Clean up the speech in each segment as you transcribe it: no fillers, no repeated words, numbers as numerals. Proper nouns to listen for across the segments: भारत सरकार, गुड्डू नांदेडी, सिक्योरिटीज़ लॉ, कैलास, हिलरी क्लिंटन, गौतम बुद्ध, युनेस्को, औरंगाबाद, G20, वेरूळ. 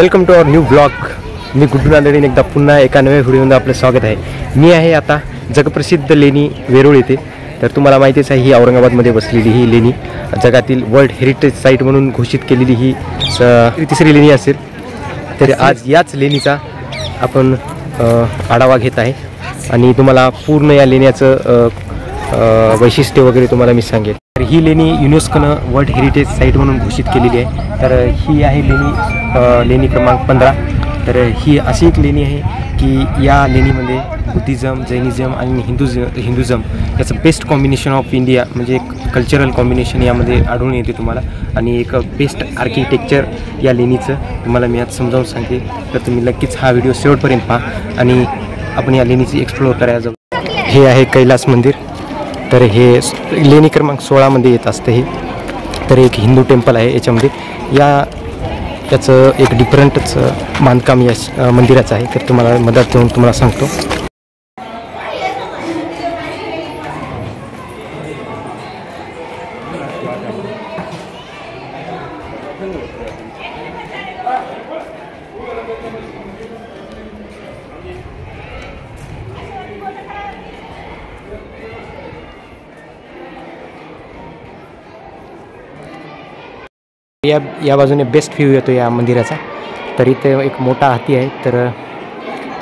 Welcome to our new blog. मी गुड्डू नांदेडीने एकदा पुन्हा एका नव्या व्हिडिओमध्ये आपलं स्वागत आहे। मी आहे आता जगप्रसिद्ध लेणी वेरूळ येथे। तर तुम्हाला माहितीच आहे, ही औरंगाबादमध्ये बसलेली ही लेणी जगातील वर्ल्ड हेरिटेज साईट म्हणून घोषित केलेली ही तिसरी लेणी असेल। तर आज याच लेणीचा आपण आढावा घेत आहे आणि तुम्हाला पूर्ण या लेण्याचं वैशिष्ट्य वगैरे तुम्हाला मी सांगेन। तर ही लेणी युनेस्कोनं वर्ल्ड हेरिटेज साईट म्हणून घोषित केलेली आहे। तर ही आहे लेणी क्रमांक 15। तर ही अशी एक लेणी आहे की या लेणीमध्ये बुद्धिजम, जैनिजम आणि हिंदुजम याचं बेस्ट कॉम्बिनेशन ऑफ इंडिया म्हणजे एक कल्चरल कॉम्बिनेशन यामध्ये आढळून येते तुम्हाला, आणि एक बेस्ट आर्किटेक्चर या लेणीचं तुम्हाला मी आज समजावून सांगते। तर तुम्ही नक्कीच हा व्हिडिओ शेवटपर्यंत पहा आणि आपण या लेणीची एक्सप्लोअर करायला जाऊ। हे आहे कैलास मंदिर। तर हे लेणी क्रमांक 16मध्ये येत असते हे। तर एक हिंदू टेम्पल आहे याच्यामध्ये। याचं एक डिफरंटच बांधकाम या मंदिराचं आहे। तर तुम्हाला मदत देऊन तुम्हाला सांगतो। या बाजूने बेस्ट व्ह्यू येतो या मंदिराचा। तर इथे एक मोठा हाती आहे। तर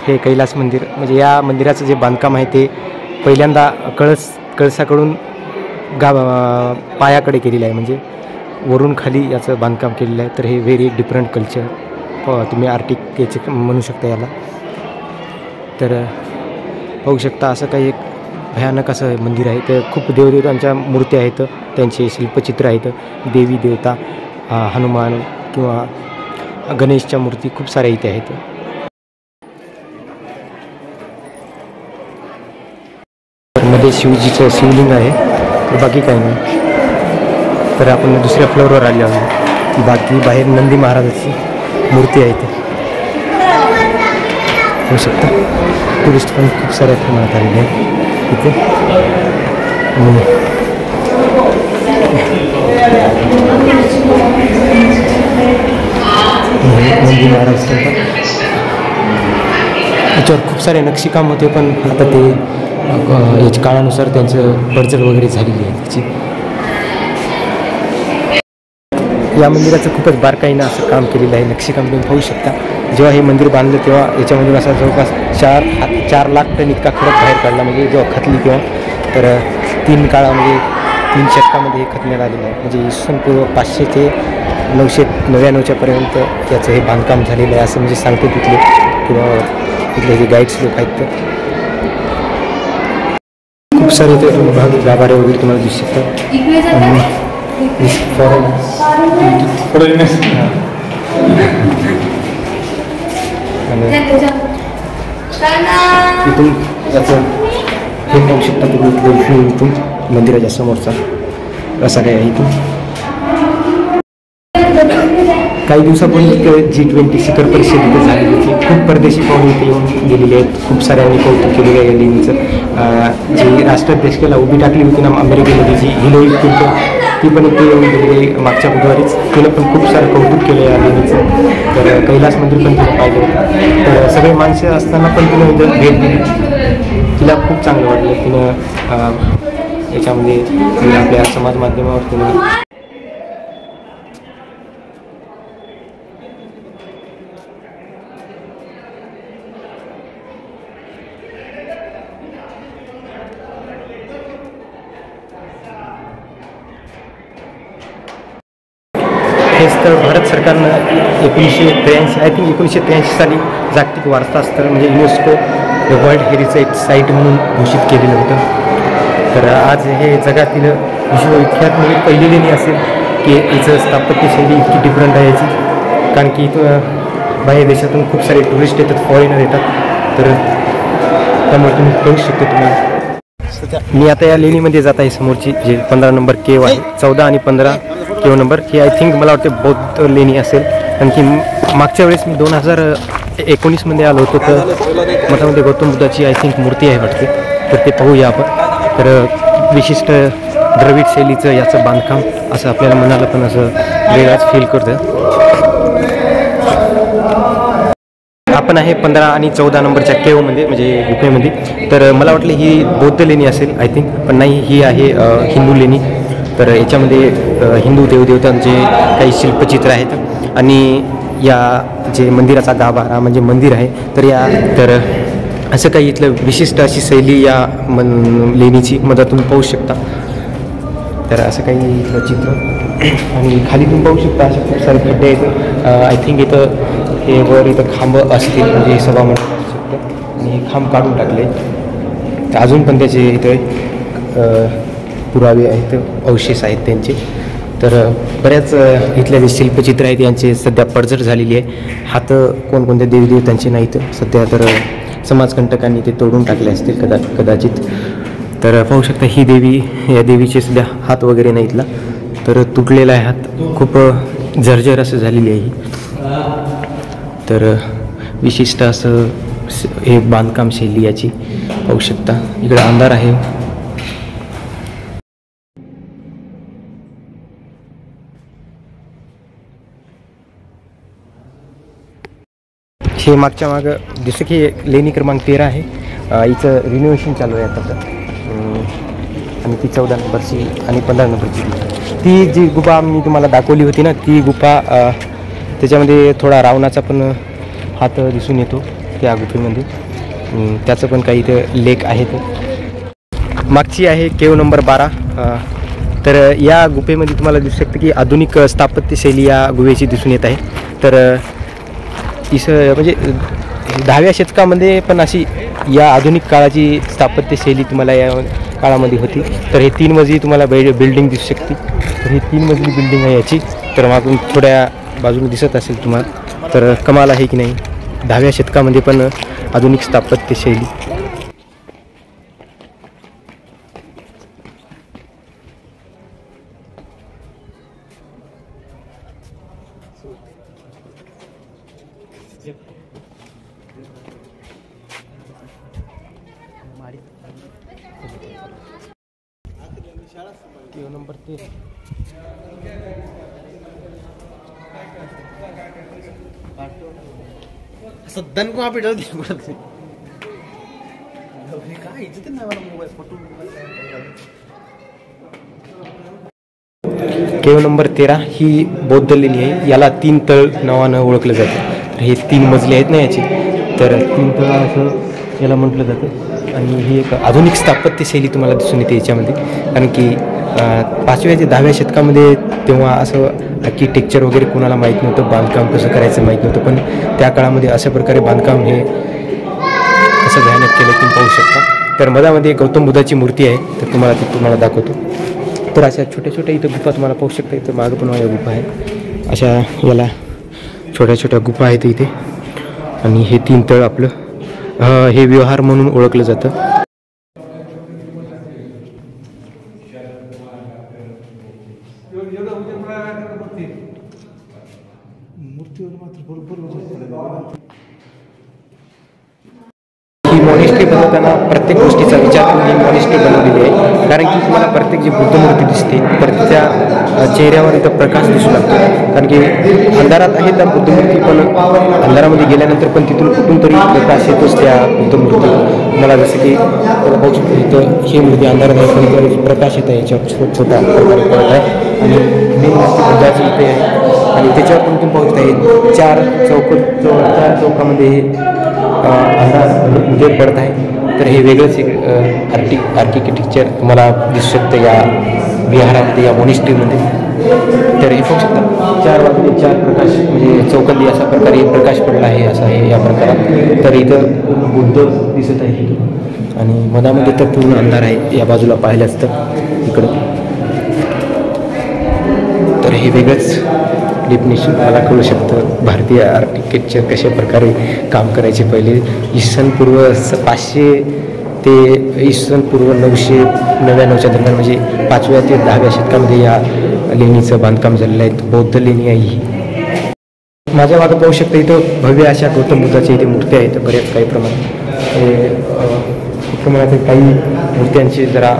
हे कैलास मंदिर म्हणजे या मंदिराचं जे बांधकाम आहे ते पहिल्यांदा कळसाकडून पायाकडे केलेलं आहे, म्हणजे वरून खाली याचं बांधकाम केलेलं आहे। तर हे व्हेरी डिफरंट कल्चर तुम्ही आर्टिक म्हणू शकता याला। तर पाहू शकता असं काही एक भयानक असं मंदिर आहे। तर खूप देवदेवतांच्या मूर्त्या आहेत, त्यांचे शिल्पचित्र आहेत, देवी देवता हनुमान किंवा गणेशच्या मूर्ती खूप साऱ्या इथे आहेत। तर मध्ये शिवजीचं शिवलिंग आहे, तर बाकी काही नाही। तर आपण दुसऱ्या फ्लोअरवर आले आहोत। बाकी बाहेर नंदी महाराजाची मूर्ती आहे इथे होऊ शकता। टुरिस्ट पण खूप साऱ्या प्रमाणात आलेले आहेत इथे। नंदी महाराज याच्यावर खूप सारे नक्षीकाम होते, पण आता ते याच्या काळानुसार त्यांचं बडजड वगैरे झालेली आहे त्याची। या मंदिराचं खूपच बारकाईनं असं काम केलेलं आहे, नक्षीकाम तुम्ही पाहू शकता। जेव्हा हे मंदिर बांधलं तेव्हा याच्यामधून असा जवळपास 4 लाख टन इतका खरंच बाहेर काढला, म्हणजे जेव्हा खतली तेव्हा। तर 3 शतकामध्ये हे खतण्यात आलेलं आहे, म्हणजे इसनपूर्व 500 ते 999 पर्यंत याचं हे बांधकाम झालेलं आहे असं म्हणजे सांगते तिथले किंवा तिथले जे गाईड्स लोक आहेत। तर खूप सारे ते विभाग व्यापारे वगैरे तुम्हाला दिसू शकतात तिथून याचं हे पाहू शकता तुम्ही इथून मंदिराच्या समोरचा असा काय आहे इथून। काही दिवसापूर्वी G20 शिखर परिषद इथे झालेली होती, खूप परदेशी पाहुणे इथे येऊन गेलेले आहेत, खूप साऱ्यांनी कौतुक केलेलं आहे या लेणीचं। जी राष्ट्राध्यक्षाला उभी टाकली होती ना अमेरिकेमध्ये, जी हिलरी क्लिंटन, ती पण इथे येऊन गेलेली मागच्या बुधवारीच, तिनं पण खूप सारं कौतुक केलं या लेणीचं। तर कैलास मंदिर पण तिथे पाहिलं होतं, तर सगळे माणसं असताना पण तिनं इथं भेट दिली, तिला खूप चांगलं वाटलं। तिनं याच्यामध्ये आपल्या समाज माध्यमावर तिनं हे स्थळ भारत सरकारनं 1983 आय थिंक 1983 साली जागतिक वारसा स्थळ म्हणजे युनेस्को वर्ल्ड हेरिटेज साईट म्हणून घोषित केलेलं होतं। तर आज हे जगातील विश्वविख्यात म्हणजे पहिली लेणी असेल की याचं स्थापत्यशैली इतकी डिफरंट आहे याची, कारण की इथं बाहेर देशातून खूप सारे टुरिस्ट येतात, फॉरेनर येतात, तर त्यामुळे तुम्ही करू शकता तुम्हाला। मी आता या लेणीमध्ये जात आहे, समोरची जे 15 नंबर केव आहे, 14 आणि 15 केव नंबर ही आय थिंक मला वाटते बौद्ध लेणी असेल। आणखी मागच्या वेळेस मी 2019मध्ये आलो होतो, तर मठामध्ये गौतम बुद्धाची आय थिंक मूर्ती आहे वाटते, तर ते पाहूया आपण। तर विशिष्ट द्रविड शैलीचं याचं बांधकाम असं आपल्याला मनाला पण असं वेगळाच फील करतं। आपण आहे 15 आणि 14 नंबरच्या केव मध्ये म्हणजे गुफेमध्ये। तर मला वाटलं ही बौद्ध लेणी असेल आय थिंक, पण नाही ही आहे हिंदू लेणी। तर याच्यामध्ये हिंदू देवदेवतांचे काही शिल्पचित्र आहेत आणि या जे मंदिराचा गाभा हा म्हणजे मंदिर आहे। तर या तर असं काही इथलं विशिष्ट अशी शैली या लेणीची मदतून पाहू शकता। तर असं काही इथलं चित्र आणि खाली तुम्ही पाहू शकता अशा खूप सारे खड्डे आहेत। आय थिंक इथं हे वर इथं खांब असतील म्हणजे हे सभा म्हणून असू शकतं आणि हे खांब काढून टाकले तर अजून पण त्याचे इथं पुरावे आहेत अवशेष आहेत त्यांचे। तर बऱ्याच इथल्या जे शिल्पचित्र आहेत यांचे सध्या पडझड झालेली आहे। हात कोणकोणत्या देवीदेवतांचे नाहीत सध्या, तर समाजकंटकांनी ते तोडून टाकले असतील कदाचित। तर पाहू शकता ही देवी, या देवीचे सध्या हात वगैरे नाही इथला, तर तुटलेला आहे हात, खूप झरझर असं झालेली आहे ही। तर विशिष्ट असं हे बांधकाम शैली याची पाहू शकता। इकडे अंधार आहे हे मागच्या माग जसं की लेणी क्रमांक 13 आहे, हिचं रिनोव्हेशन चालू आहे आता आणि ती 14 नंबरची आणि 15 नंबरची ती जी गुफा मी तुम्हाला दाखवली होती ना ती गुफा, त्याच्यामध्ये थोडा रावणाचा पण हात दिसून येतो त्या गुफेमध्ये, त्याचं पण काही ते लेख आहेत। मागची आहे केव नंबर 12। तर या गुफेमध्ये तुम्हाला दिसू शकतं की आधुनिक स्थापत्यशैली या गुफेची दिसून येत आहे। तर इस म्हणजे 10व्या शतकामध्ये पण अशी या आधुनिक काळाची स्थापत्यशैली तुम्हाला या काळामध्ये होती। तर हे 3 मजली तुम्हाला बिल्डिंग दिसू शकते, तर ही 3 मजली बिल्डिंग आहे याची। तर मागून थोड्या बाजूने दिसत असेल तुम्हाला, तर कमाल आहे की नाही 10व्या शतकामध्ये पण आधुनिक स्थापत्यशैली। केव नंबर 13 ही बौद्ध लेणी आहे, याला 3 तळ नावानं ओळखलं जातं। हे 3 मजले आहेत ना याची, तर 3 तळ असं याला म्हटलं जातं आणि ही एक आधुनिक स्थापत्यशैली तुम्हाला दिसून येते याच्यामध्ये। कारण की 5व्या ते 10व्या शतकामध्ये तेव्हा असं आर्किटेक्चर वगैरे कोणाला माहीत नव्हतं, बांधकाम कसं करायचं माहीत नव्हतं, पण त्या काळामध्ये अशा प्रकारे बांधकाम हे असं भयानक केलं तुम्ही पाहू शकता। तर मधामध्ये गौतम बुद्धाची मूर्ती आहे, तर तुम्हाला ती तुम्हाला दाखवतो। तर अशा छोट्या छोट्या इथं गुफा तुम्हाला पाहू शकता, इथं मागं पण या गुफा आहेत, अशा याला छोट्या छोट्या गुफा आहेत इथे। आणि हे 3 तळ आपलं हे विहार म्हणून ओळखलं जातं। ही मॉनेस्ट्री बनवताना प्रत्येक गोष्टीचा विचार करून मॉनेस्ट्री बनवलेली आहे, कारण की तुम्हाला प्रत्येक जी बुद्ध मूर्ती दिसते तर तिच्या चेहऱ्यावर इथं प्रकाश दिसू लागतो। कारण की अंधारात आहे त्या बुद्धमूर्ती, पण अंधारामध्ये गेल्यानंतर पण तिथून कुठून तरी प्रकाश येतोच त्या बुद्धमूर्ती मला, जसं की पाहू शकतो इथं ही मूर्ती अंधारात आहे पण प्रकाश येत आहे याच्यावर छोट छोटा प्रकारे पडत आहे आणि मेन बुद्धाची इथे आहे आणि त्याच्यावर पण तुम्ही पाहू शकता 4 चौकामध्ये उदय पडत आहे। तर हे वेगळंच एक आर्किटेक्चर तुम्हाला दिसू शकतं या विहारामध्ये या मॉनेस्ट्रीमध्ये। तर हे पाहू शकता 4 बाजूने 4 प्रकाश म्हणजे चौकांनी अशा प्रकारे प्रकाश पडला आहे असा आहे या प्रकारात। तर इथं बुद्ध दिसत आहे आणि मधामध्ये तर पूर्ण अंधार आहे या बाजूला पाहिलं असतं इकडं, तर हे वेगळंच डेफिनेशन मला कळू शकतं भारतीय आर्किटेक्चर कशा प्रकारे काम करायचे पहिले ईसनपूर्व 500 ते ईसनपूर्व 999च्या दरम्यान म्हणजे 5व्या ते 10व्या शतकामध्ये या लेणीचं बांधकाम झालेलं आहे, बौद्ध लेणी आहे ही। माझ्या मागं पाहू शकता इथं भव्य अशा गौतम बुद्धाच्या इथे मूर्त्या आहेत बऱ्याच काही प्रमाणात, प्रमाणातील काही मूर्त्यांची जरा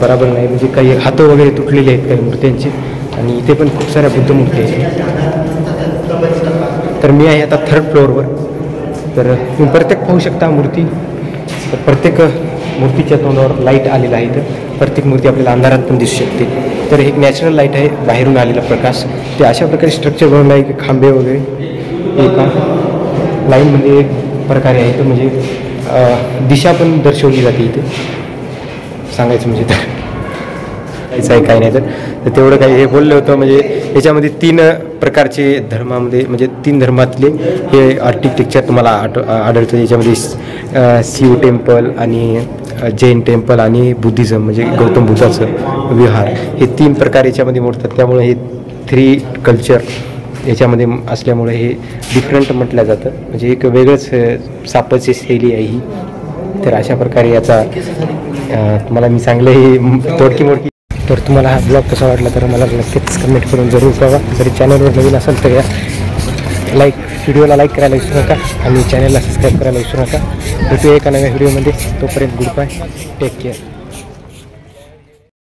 बराबर नाही म्हणजे काही हातं वगैरे तुटलेले आहेत काही मूर्त्यांची आणि इथे पण खूप साऱ्या बुद्ध मूर्ती आहेत। तर मी आहे आता थर्ड फ्लोअरवर। तर तुम्ही प्रत्येक पाहू शकता मूर्ती, प्रत्येक मूर्तीच्या तोंडावर लाईट आलेला आहे। तर प्रत्येक मूर्ती आपल्याला अंधारात पण दिसू शकते। तर एक नॅचरल लाईट आहे, बाहेरून आलेला प्रकाश। ते अशा प्रकारे स्ट्रक्चर बनवलं आहे की खांबे वगैरे एका लाईनमध्ये एक प्रकारे आहे। तर म्हणजे दिशा पण दर्शवली जाते इथे, सांगायचं म्हणजे तर आहे काही नाही। तर तेवढं काही हे बोललं होतं। म्हणजे याच्यामध्ये तीन प्रकारचे धर्मामध्ये म्हणजे तीन धर्मातले हे आर्किटेक्चर तुम्हाला आढळतं। याच्यामध्ये शिव टेम्पल आणि जैन टेम्पल आणि बुद्धिझम म्हणजे गौतम बुद्धाचं विहार, हे तीन प्रकार याच्यामध्ये मोडतात। त्यामुळे हे थ्री कल्चर याच्यामध्ये असल्यामुळे हे डिफरंट म्हटलं जातं। म्हणजे एक वेगळंच सापाची शैली आहे ही। तर अशा प्रकारे याचा तुम्हाला मी सांगलं हे थोडकी मोडकी। तर तुम्हाला हा ब्लॉग कसा वाटला तर मला नक्कीच कमेंट करून जरूर कळवा। जरी चॅनलवर नवीन असेल तर या लाईक व्हिडिओला लाईक करायला विसरू नका आणि चॅनलला सबस्क्राईब करायला विसरू नका। भेटूया एका नव्या व्हिडिओमध्ये, तोपर्यंत गुड बाय, टेक केअर।